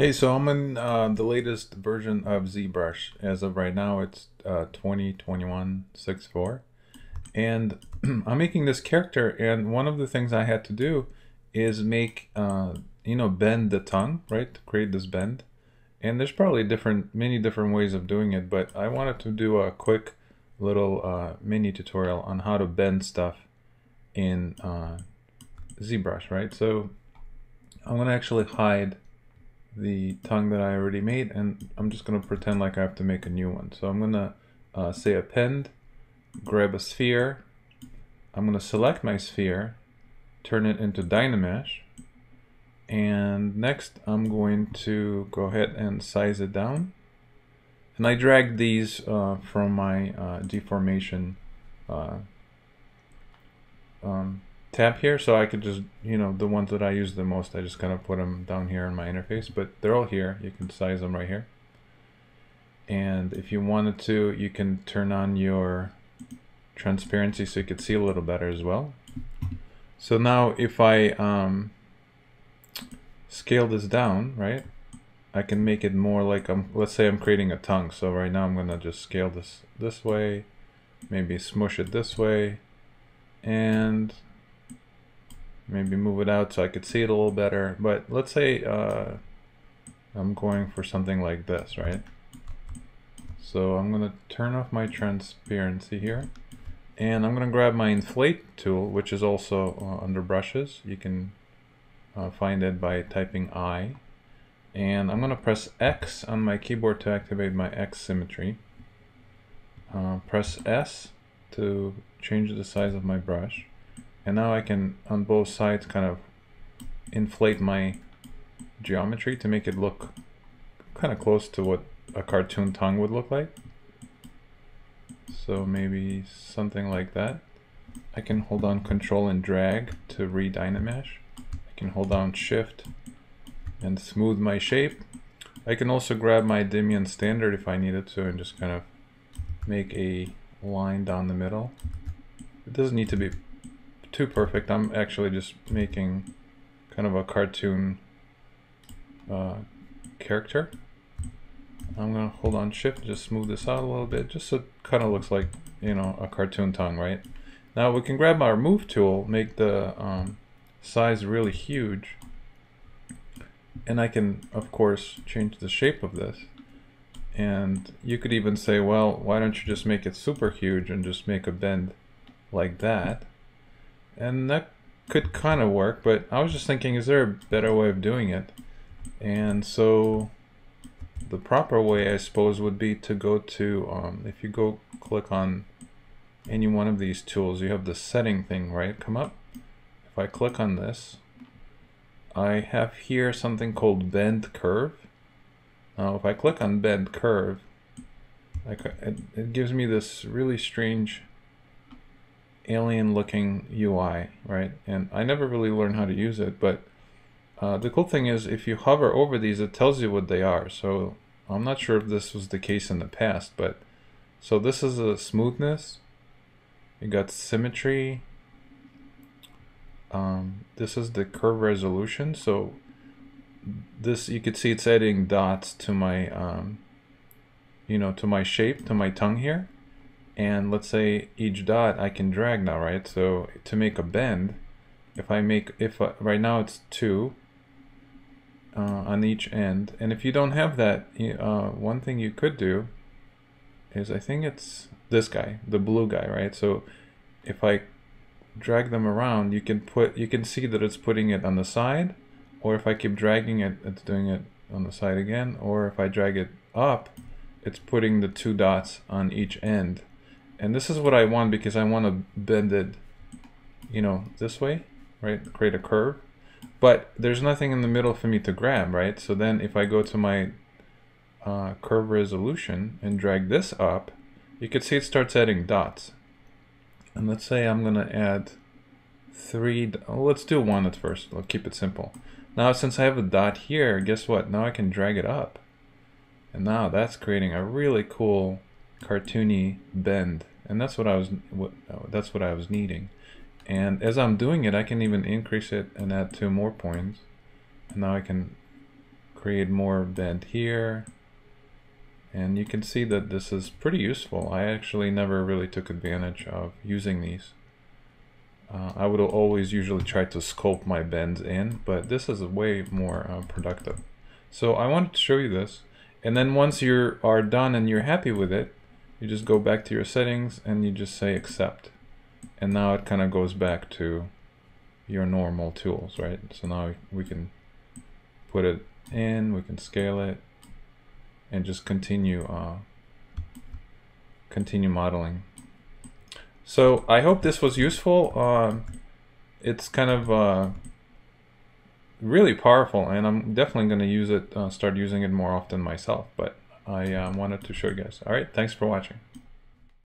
Hey, so I'm in the latest version of ZBrush. As of right now, it's 20.21.6.4. And I'm making this character, and one of the things I had to do is make, bend the tongue, right? To create this bend. And there's probably many different ways of doing it, but I wanted to do a quick little mini tutorial on how to bend stuff in ZBrush, right? So I'm gonna actually hide the tongue that I already made, and I'm just going to pretend like I have to make a new one. So I'm going to say append, grab a sphere, I'm going to select my sphere, turn it into Dynamesh, and next I'm going to go ahead and size it down. And I dragged these from my deformation tab here, so I could just, the ones that I use the most, I just kind of put them down here in my interface, but they're all here. You can size them right here. And if you wanted to, you can turn on your transparency so you could see a little better as well. So now if I scale this down, right, I can make it more like, let's say I'm creating a tongue. So right now I'm going to just scale this way, maybe smush it this way, and maybe move it out so I could see it a little better. But let's say I'm going for something like this, right? So I'm gonna turn off my transparency here, and I'm gonna grab my inflate tool, which is also under brushes. You can find it by typing I, and I'm gonna press X on my keyboard to activate my X symmetry. Press S to change the size of my brush. And now I can, on both sides, kind of inflate my geometry to make it look kind of close to what a cartoon tongue would look like. So maybe something like that. I can hold down Control and drag to re-Dynamesh. I can hold down Shift and smooth my shape. I can also grab my Dimion standard if I needed to and just kind of make a line down the middle. It doesn't need to be too perfect. I'm actually just making kind of a cartoon character. I'm gonna hold on Shift, just smooth this out a little bit, just so it kind of looks like, a cartoon tongue, right? Now we can grab our Move tool, make the size really huge, and I can, of course, change the shape of this. And you could even say, well, why don't you just make it super huge and just make a bend like that? And that could kind of work, but I was just thinking, is there a better way of doing it? And so the proper way, I suppose, would be to go to, if you go click on any one of these tools, you have the setting thing, right, come up. If I click on this, I have here something called Bend Curve. Now, if I click on Bend Curve, it gives me this really strange alien looking UI, right? And I never really learned how to use it, but the cool thing is if you hover over these, it tells you what they are. So I'm not sure if this was the case in the past, but so this is a smoothness. You got symmetry. This is the curve resolution. So this, you could see it's adding dots to my, to my shape, to my tongue here. And let's say each dot I can drag now, right? So to make a bend, if right now it's 2 on each end. And if you don't have that, one thing you could do is, I think it's this guy, the blue guy, right? So if I drag them around, you can see that it's putting it on the side, or if I keep dragging it, it's doing it on the side again, or if I drag it up, it's putting the 2 dots on each end. And this is what I want, because I want to bend it, this way, right? Create a curve. But there's nothing in the middle for me to grab, right? So then if I go to my curve resolution and drag this up, you can see it starts adding dots. And let's say I'm going to add 3. Let's do 1 at first. I'll keep it simple. Now, since I have a dot here, guess what? Now I can drag it up. And now that's creating a really cool cartoony bend. And that's what I was needing. And as I'm doing it, I can even increase it and add 2 more points. And now I can create more bend here. And you can see that this is pretty useful. I actually never really took advantage of using these. I would always usually try to sculpt my bends in, but this is way more productive. So I wanted to show you this. And then once you are done and you're happy with it, you just go back to your settings and you just say accept. And now it kind of goes back to your normal tools, right? So now we can put it in, we can scale it, and just continue modeling. So I hope this was useful. It's kind of really powerful, and I'm definitely going to use it, start using it more often myself, but I wanted to show you guys. All right, thanks for watching.